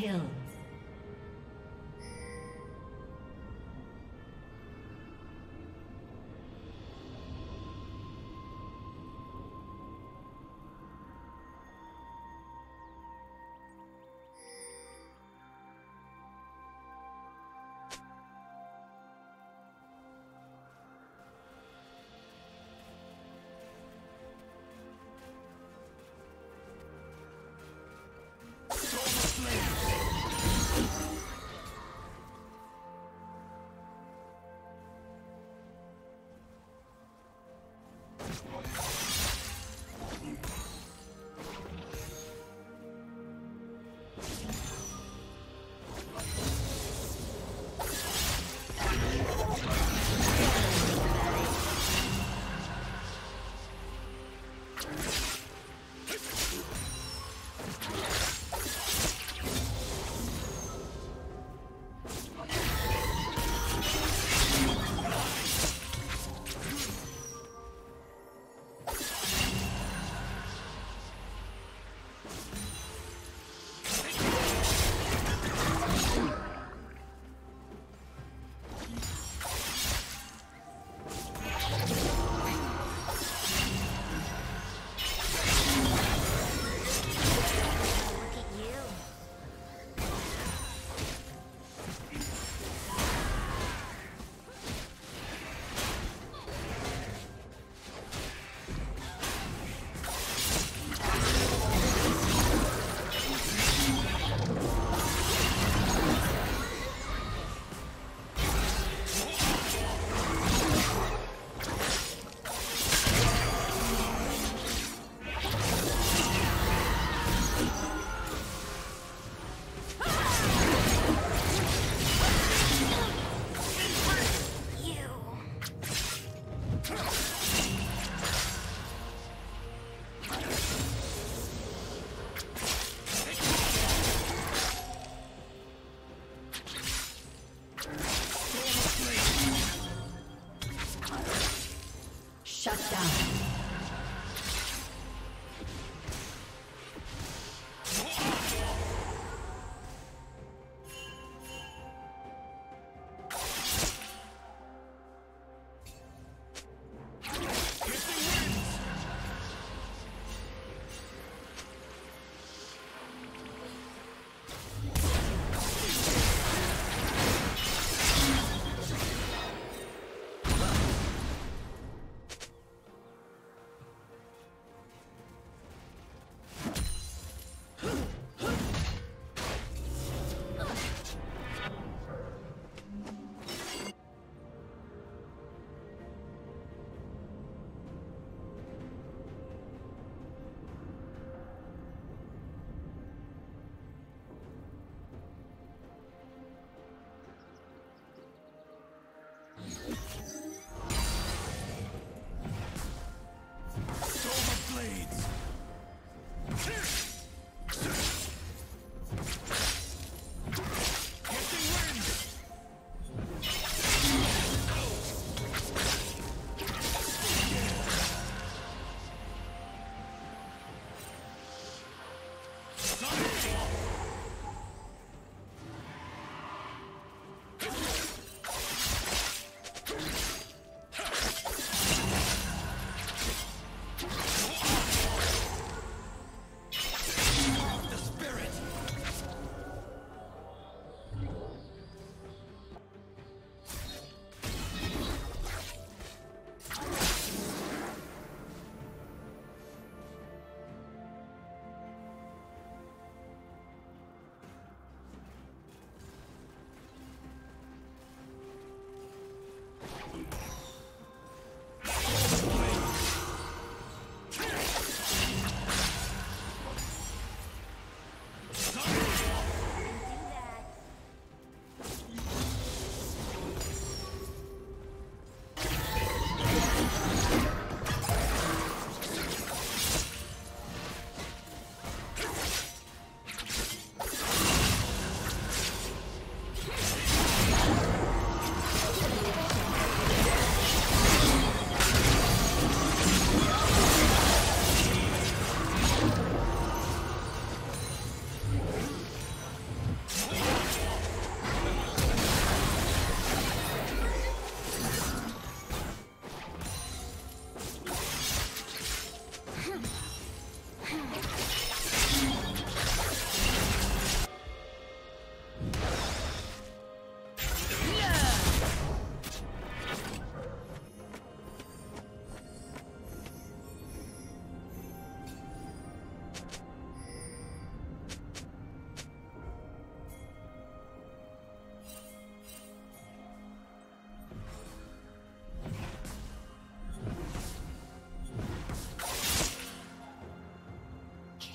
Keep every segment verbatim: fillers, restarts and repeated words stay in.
kill.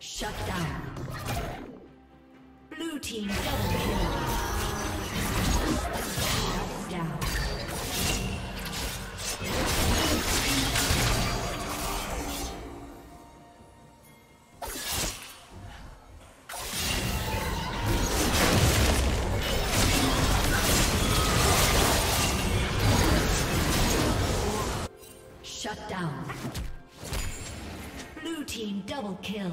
Shut down. Blue team double kill. Shut down. Shut down. Blue team double kill.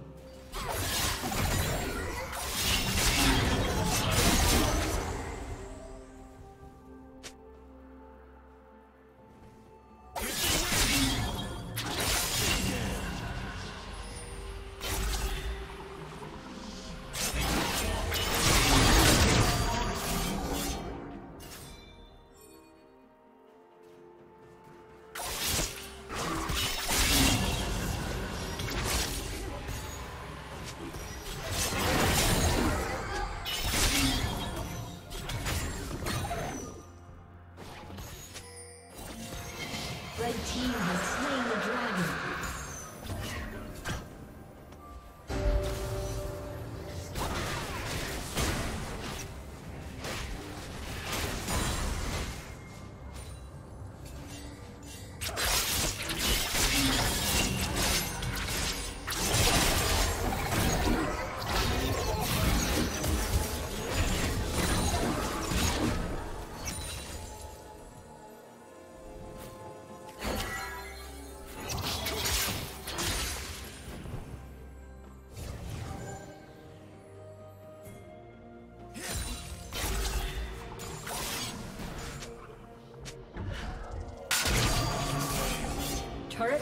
Turret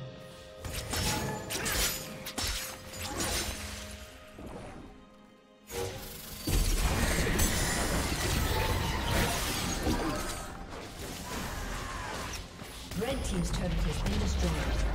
Red team's turret has been destroyed.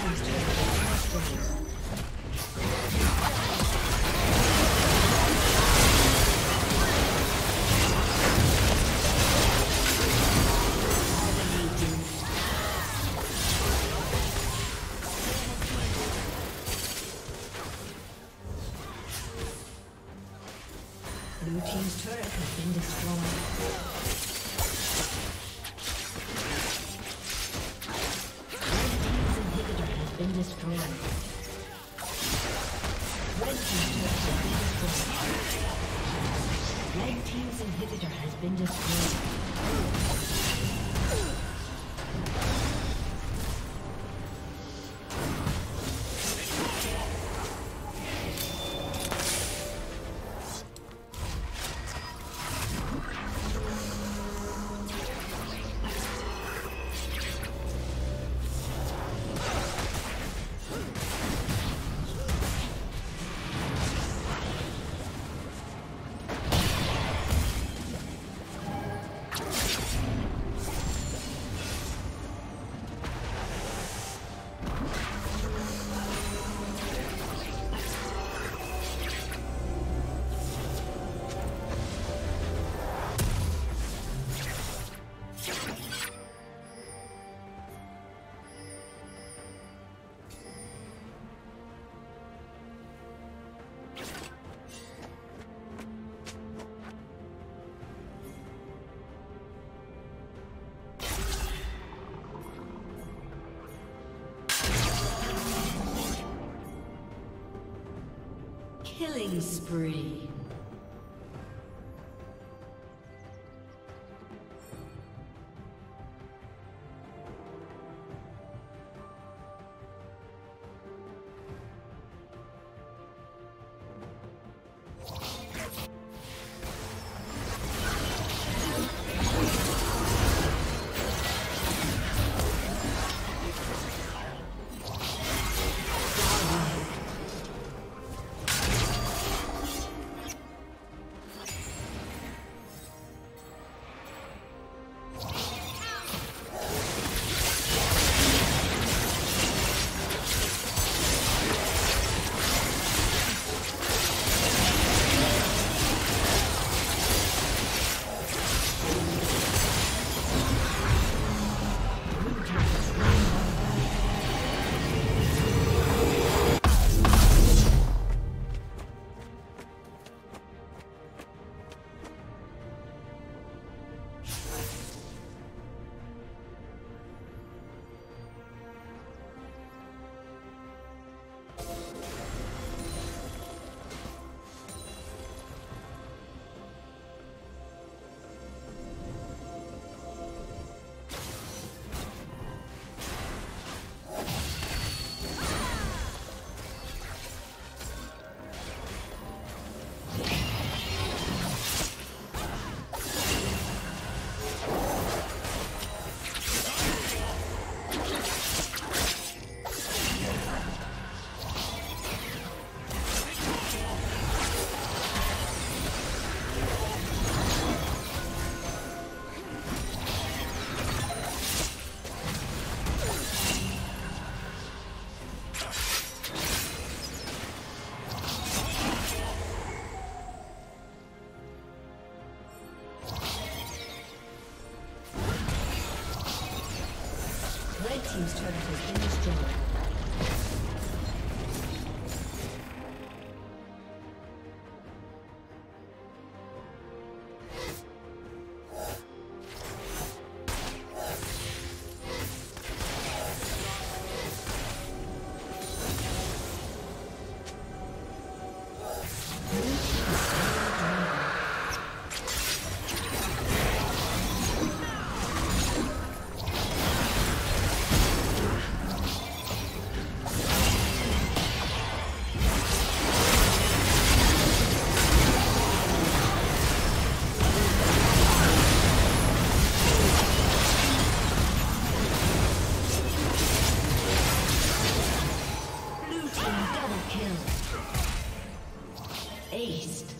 Blue team's turret has been destroyed. Been destroyed. Red team's inhibitor has been destroyed. Red team's inhibitor has been destroyed. Killing spree. Team's turret has been destroyed. East.